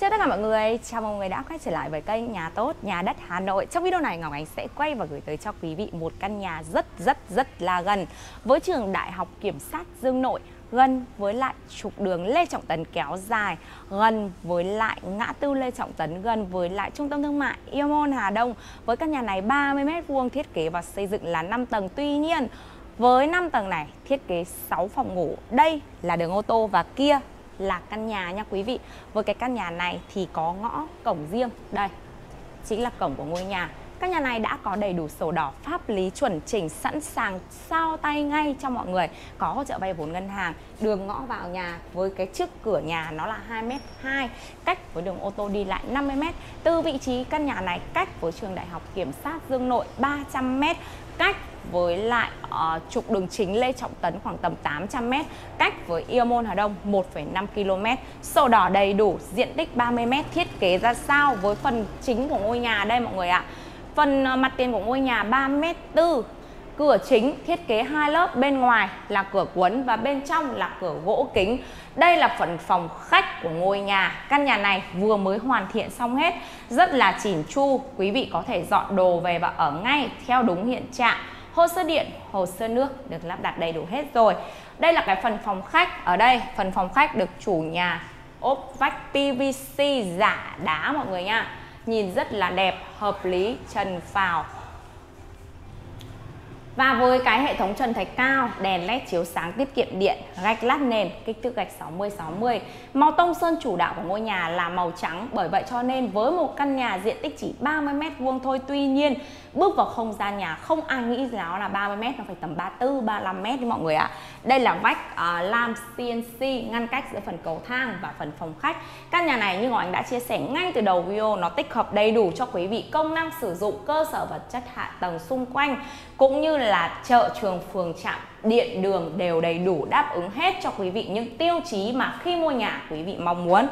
Chào tất cả mọi người, chào mừng mọi người đã quay trở lại với kênh Nhà Tốt, Nhà Đất Hà Nội. Trong video này, Ngọc Anh sẽ quay và gửi tới cho quý vị một căn nhà rất là gần với trường Đại học Kiểm sát Dương Nội, gần với lại trục đường Lê Trọng Tấn kéo dài, gần với lại ngã tư Lê Trọng Tấn, gần với lại trung tâm thương mại Yên Môn Hà Đông. Với căn nhà này 30 m² thiết kế và xây dựng là 5 tầng. Tuy nhiên, với 5 tầng này thiết kế 6 phòng ngủ. Đây là đường ô tô và kia là căn nhà nha quý vị. Với cái căn nhà này thì có ngõ cổng riêng. Đây chính là cổng của ngôi nhà. Căn nhà này đã có đầy đủ sổ đỏ pháp lý chuẩn chỉnh, sẵn sàng sao tay ngay cho mọi người. Có hỗ trợ vay vốn ngân hàng. Đường ngõ vào nhà với cái trước cửa nhà nó là 2,2 m, cách với đường ô tô đi lại 50 m. Từ vị trí căn nhà này cách với trường Đại học Kiểm sát Dương Nội 300 m, cách với lại trục đường chính Lê Trọng Tấn khoảng tầm 800 m, cách với Yên Môn Hà Đông 1,5 km. Sổ đỏ đầy đủ, diện tích 30 m. Thiết kế ra sao với phần chính của ngôi nhà đây mọi người ạ? Phần mặt tiền của ngôi nhà 3,4 m, cửa chính thiết kế 2 lớp, bên ngoài là cửa cuốn và bên trong là cửa gỗ kính. Đây là phần phòng khách của ngôi nhà. Căn nhà này vừa mới hoàn thiện xong hết, rất là chỉn chu. Quý vị có thể dọn đồ về và ở ngay theo đúng hiện trạng. Hồ sơ điện, hồ sơ nước được lắp đặt đầy đủ hết rồi. Đây là cái phần phòng khách. Ở đây phần phòng khách được chủ nhà ốp vách PVC giả đá mọi người nha. Nhìn rất là đẹp, hợp lý, trần phào. Và với cái hệ thống trần thạch cao, đèn led chiếu sáng tiết kiệm điện, gạch lát nền, kích thước gạch 60-60. Màu tông sơn chủ đạo của ngôi nhà là màu trắng. Bởi vậy cho nên với một căn nhà diện tích chỉ 30 m² thôi, tuy nhiên bước vào không gian nhà không ai nghĩ nó là 30 m, nó phải tầm 34-35 m đấy mọi người ạ. Đây là vách lam CNC ngăn cách giữa phần cầu thang và phần phòng khách. Căn nhà này như Ngọc Anh đã chia sẻ ngay từ đầu video, nó tích hợp đầy đủ cho quý vị công năng sử dụng, cơ sở vật chất, hạ tầng xung quanh cũng như là chợ, trường, phường, trạm, điện, đường đều đầy đủ, đáp ứng hết cho quý vị những tiêu chí mà khi mua nhà quý vị mong muốn.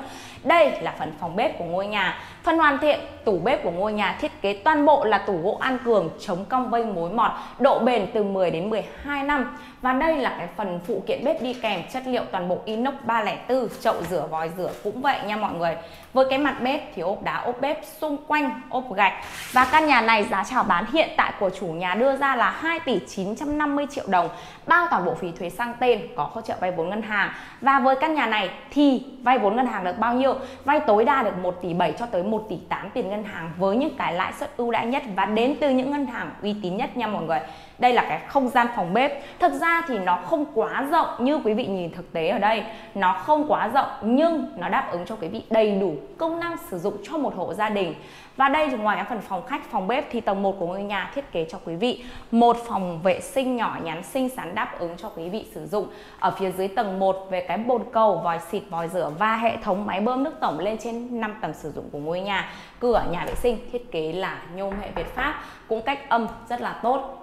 Đây là phần phòng bếp của ngôi nhà. Phần hoàn thiện tủ bếp của ngôi nhà thiết kế toàn bộ là tủ gỗ An Cường, chống cong vênh mối mọt, độ bền từ 10 đến 12 năm. Và đây là cái phần phụ kiện bếp đi kèm, chất liệu toàn bộ inox 304, chậu rửa, vòi rửa cũng vậy nha mọi người. Với cái mặt bếp thì ốp đá, ốp bếp, xung quanh ốp gạch. Và căn nhà này giá chào bán hiện tại của chủ nhà đưa ra là 2,950 tỷ đồng, bao toàn bộ phí thuế sang tên, có hỗ trợ vay vốn ngân hàng. Và với căn nhà này thì vay vốn ngân hàng được bao nhiêu? Vay tối đa được 1,7 tỷ cho tới 1,8 tỷ tiền ngân hàng, với những cái lãi suất ưu đãi nhất và đến từ những ngân hàng uy tín nhất nha mọi người. Đây là cái không gian phòng bếp. Thực ra thì nó không quá rộng như quý vị nhìn thực tế ở đây. Nó không quá rộng nhưng nó đáp ứng cho quý vị đầy đủ công năng sử dụng cho một hộ gia đình. Và đây thì ngoài phần phòng khách, phòng bếp thì tầng 1 của ngôi nhà thiết kế cho quý vị một phòng vệ sinh nhỏ nhắn xinh xắn, đáp ứng cho quý vị sử dụng. Ở phía dưới tầng 1 về cái bồn cầu, vòi xịt, vòi rửa và hệ thống máy bơm nước tổng lên trên 5 tầng sử dụng của ngôi nhà. Cửa nhà vệ sinh thiết kế là nhôm hệ Việt Pháp, cũng cách âm rất là tốt.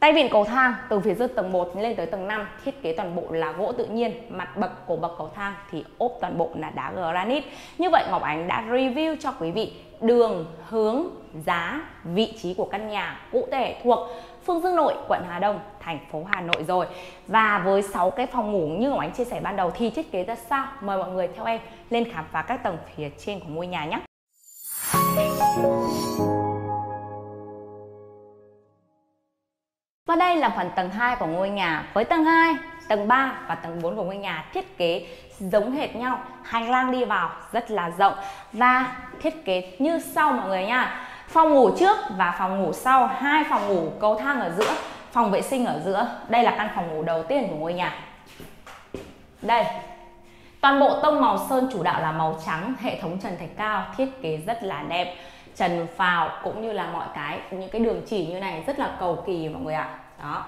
Tay vịn cầu thang từ phía dưới tầng 1 lên tới tầng 5 thiết kế toàn bộ là gỗ tự nhiên, mặt bậc, cổ bậc cầu thang thì ốp toàn bộ là đá granite. Như vậy Ngọc Ánh đã review cho quý vị đường, hướng, giá, vị trí của căn nhà cụ thể thuộc phường Dương Nội, quận Hà Đông, thành phố Hà Nội rồi. Và với 6 cái phòng ngủ như Ngọc Ánh chia sẻ ban đầu thì thiết kế ra sao? Mời mọi người theo em lên khám phá các tầng phía trên của ngôi nhà nhé. Và đây là phần tầng 2 của ngôi nhà. Với tầng 2, tầng 3 và tầng 4 của ngôi nhà thiết kế giống hệt nhau. Hành lang đi vào rất là rộng và thiết kế như sau mọi người nha. Phòng ngủ trước và phòng ngủ sau, 2 phòng ngủ, cầu thang ở giữa, phòng vệ sinh ở giữa. Đây là căn phòng ngủ đầu tiên của ngôi nhà. Đây, toàn bộ tông màu sơn chủ đạo là màu trắng, hệ thống trần thạch cao, thiết kế rất là đẹp, trần phào cũng như là mọi cái, những cái đường chỉ như này rất là cầu kỳ mọi người ạ. Đó,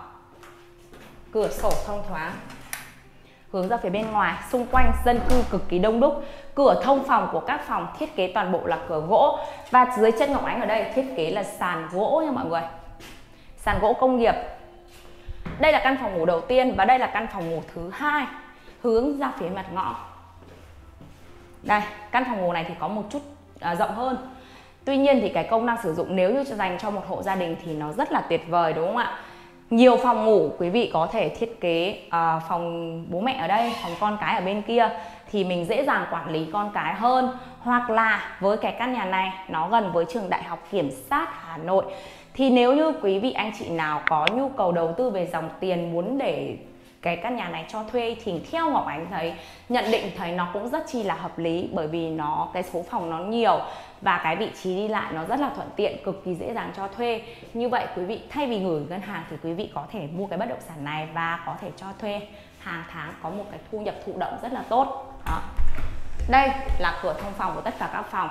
cửa sổ thông thoáng hướng ra phía bên ngoài, xung quanh dân cư cực kỳ đông đúc. Cửa thông phòng của các phòng thiết kế toàn bộ là cửa gỗ. Và dưới chân Ngọc Ánh ở đây thiết kế là sàn gỗ nha mọi người, sàn gỗ công nghiệp. Đây là căn phòng ngủ đầu tiên và đây là căn phòng ngủ thứ hai hướng ra phía mặt ngõ. Đây, căn phòng ngủ này thì có một chút rộng hơn. Tuy nhiên thì cái công năng sử dụng nếu như dành cho một hộ gia đình thì nó rất là tuyệt vời đúng không ạ? Nhiều phòng ngủ quý vị có thể thiết kế phòng bố mẹ ở đây, phòng con cái ở bên kia thì mình dễ dàng quản lý con cái hơn. hoặc là với cái căn nhà này nó gần với trường Đại học Kiểm sát Hà Nội. Thì nếu như quý vị anh chị nào có nhu cầu đầu tư về dòng tiền muốn để cái căn nhà này cho thuê thì theo Ngọc Ánh thấy, nhận định thấy nó cũng rất chi là hợp lý, bởi vì nó cái số phòng nó nhiều và cái vị trí đi lại nó rất là thuận tiện, cực kỳ dễ dàng cho thuê. Như vậy quý vị thay vì gửi ngân hàng thì quý vị có thể mua cái bất động sản này và có thể cho thuê hàng tháng, có một cái thu nhập thụ động rất là tốt. Đó. Đây là cửa thông phòng của tất cả các phòng.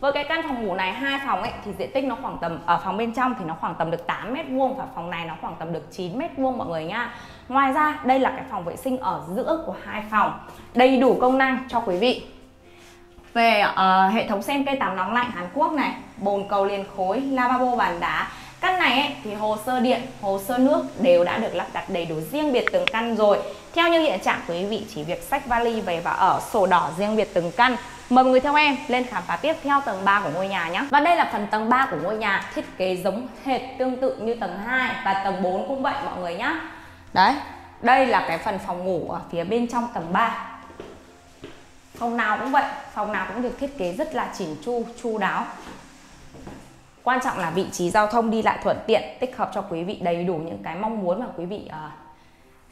Với cái căn phòng ngủ này, hai phòng ấy thì diện tích nó khoảng tầm, ở phòng bên trong thì nó khoảng tầm được 8 m² và phòng này nó khoảng tầm được 9 m² mọi người nha. Ngoài ra đây là cái phòng vệ sinh ở giữa của hai phòng, đầy đủ công năng cho quý vị. Về hệ thống sen cây tắm nóng lạnh Hàn Quốc này, bồn cầu liền khối, lavabo bàn đá. Căn này ấy, thì hồ sơ điện, hồ sơ nước đều đã được lắp đặt đầy đủ riêng biệt từng căn rồi. Theo như hiện trạng, quý vị chỉ việc xách vali về và ở, sổ đỏ riêng biệt từng căn. Mời mọi người theo em lên khám phá tiếp theo tầng 3 của ngôi nhà nhé. Và đây là phần tầng 3 của ngôi nhà, thiết kế giống hệt tương tự như tầng 2 và tầng 4 cũng vậy mọi người nhé. Đấy, đây là cái phần phòng ngủ ở phía bên trong tầng 3. Phòng nào cũng vậy, phòng nào cũng được thiết kế rất là chỉnh chu, chu đáo. Quan trọng là vị trí giao thông đi lại thuận tiện, tích hợp cho quý vị đầy đủ những cái mong muốn mà quý vị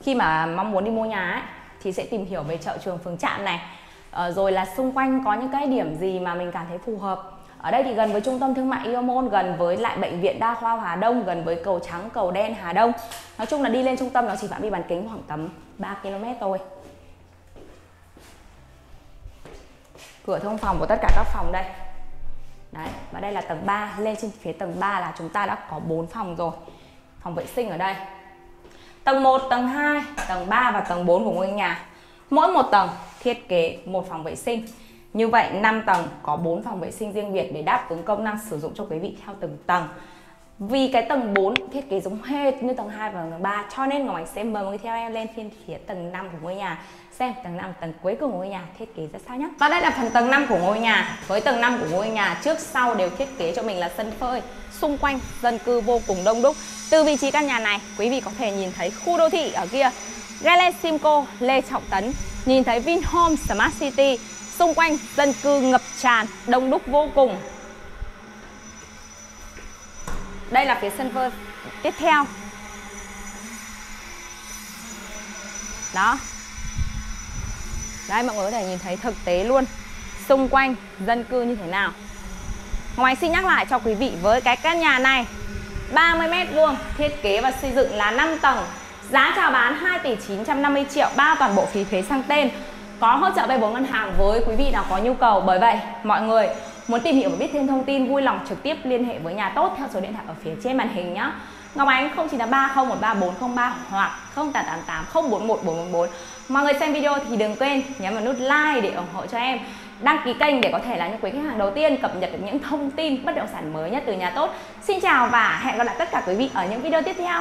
khi mà mong muốn đi mua nhà ấy, thì sẽ tìm hiểu về chợ Trường Phường Trạm này, rồi là xung quanh có những cái điểm gì mà mình cảm thấy phù hợp. Ở đây thì gần với trung tâm thương mại Aeon Mall, gần với lại bệnh viện đa khoa Hà Đông, gần với cầu Trắng, cầu Đen Hà Đông. Nói chung là đi lên trung tâm nó chỉ phạm vi bán kính khoảng tầm 3 km thôi. Cửa thông phòng của tất cả các phòng đây. Đấy, và đây là tầng 3, lên trên phía tầng 3 là chúng ta đã có 4 phòng rồi. Phòng vệ sinh ở đây. Tầng 1, tầng 2, tầng 3 và tầng 4 của ngôi nhà. Mỗi một tầng thiết kế một phòng vệ sinh. Như vậy 5 tầng có 4 phòng vệ sinh riêng biệt để đáp ứng công năng sử dụng cho quý vị theo từng tầng. Vì cái tầng 4 thiết kế giống hệt như tầng 2 và tầng 3 cho nên Ngọc Anh sẽ mời mọi người theo em lên phía tầng 5 của ngôi nhà, xem tầng 5 tầng cuối của ngôi nhà thiết kế ra sao nhé. Và đây là phần tầng 5 của ngôi nhà. Với tầng 5 của ngôi nhà trước sau đều thiết kế cho mình là sân phơi, xung quanh dân cư vô cùng đông đúc. Từ vị trí căn nhà này quý vị có thể nhìn thấy khu đô thị ở kia, ga Lê Simco, Lê Trọng Tấn, nhìn thấy Vinhomes Smart City, xung quanh dân cư ngập tràn, đông đúc vô cùng. Đây là phía sân phơi tiếp theo. Đó. Đây mọi người có thể nhìn thấy thực tế luôn, xung quanh dân cư như thế nào. Ngoài xin nhắc lại cho quý vị, với cái căn nhà này 30 m², thiết kế và xây dựng là 5 tầng, giá chào bán 2 tỷ 950 triệu, bao toàn bộ phí thuế sang tên, có hỗ trợ vay vốn ngân hàng với quý vị nào có nhu cầu. Bởi vậy mọi người muốn tìm hiểu và biết thêm thông tin, vui lòng trực tiếp liên hệ với Nhà Tốt theo số điện thoại ở phía trên màn hình nhé. Ngọc Ánh 0983013403 hoặc 0888041444. Mọi người xem video thì đừng quên nhấn vào nút like để ủng hộ cho em, đăng ký kênh để có thể là những quý khách hàng đầu tiên cập nhật được những thông tin bất động sản mới nhất từ Nhà Tốt. Xin chào và hẹn gặp lại tất cả quý vị ở những video tiếp theo.